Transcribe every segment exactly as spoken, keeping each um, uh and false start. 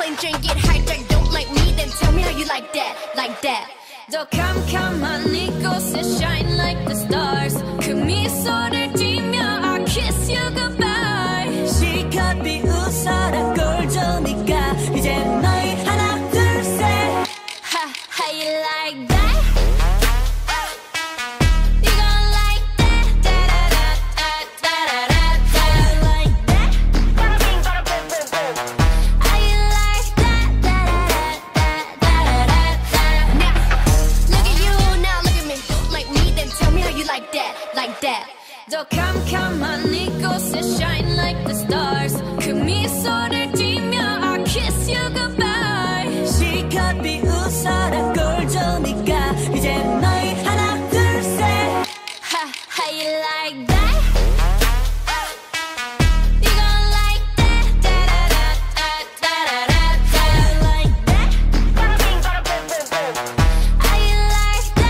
complain, drink, get hijacked. Don't like me, then tell me how you like that, like that. So come, come on, Nikos, and shine like the stars. 금이 쏟아지며 I'll kiss you goodbye. 실컷 비웃어라 꼴조니까 이제 너희 하나 둘 셋. How you like that? Like that,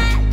like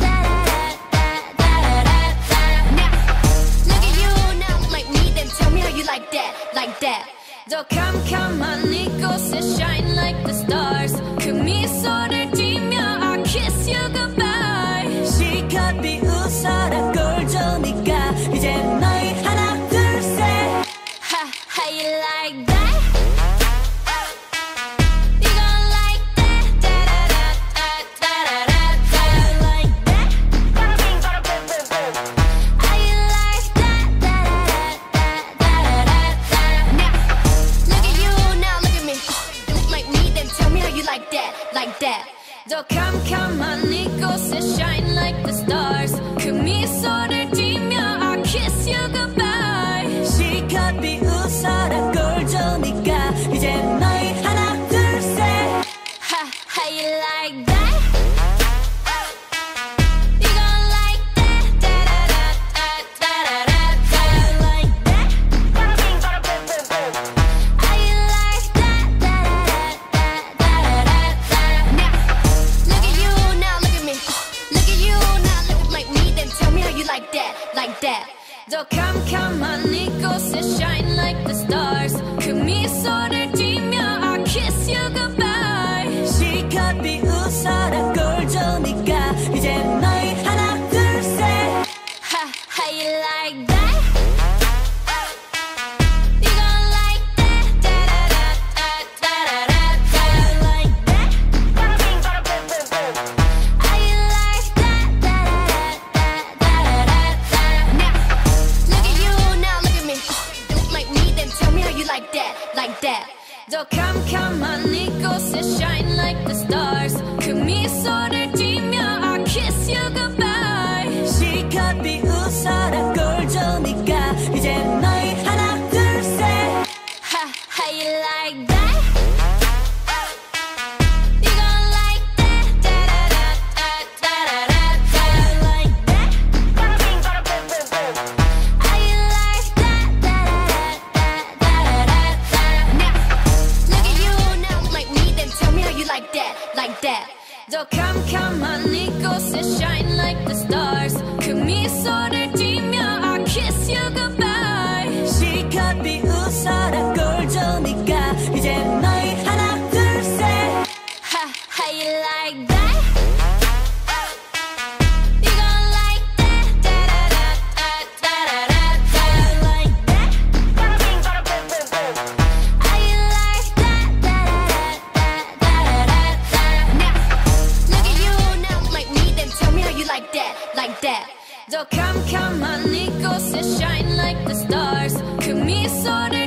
that. So come, come on, Nikos, and shine like the stars. 금이 쏟아지며 I'll kiss you goodbye. 실컷 비웃어라 꼴조니까 이제 너희 하나 둘 셋. How you like that? Like that. So come, come on, Nikos, and shine like the stars. 금이 쏟아지며 I'll kiss you goodbye. 실컷 비웃어라 꼴조니까 이제 너희 하나 둘 셋. How you like that? Like that, like that. So come, come on, Nikos, and shine like the stars. 금이 쏟아지며 I'll kiss you goodbye. 실컷 비웃어라 꼴조니까 이제 너희 하나 둘 셋. How you like that? Like that, like that. So come, come on, Nikos, and shine like the stars. 금이 쏟아지며 I'll kiss you goodbye. 실컷 비웃어라 꼴조니까 이제 너희 하나 둘 셋. How you like that? Like that, like that. So come, come on, Nikos, and shine like the stars. 금이 쏟아지며 I'll kiss you goodbye. 실컷 비웃어라 꼴조니까 이제 너희 하나 둘 셋. How you like that? Like that. So come, come on, Nikos, and shine like the stars. 금이 쏟아지며 I'll kiss you goodbye. 실컷 비웃어라 꼴조니까 이제 너희 하나 둘 셋. How you like that? Like that. So come, come on, Nikos, and shine like the stars. 금이 쏟아지며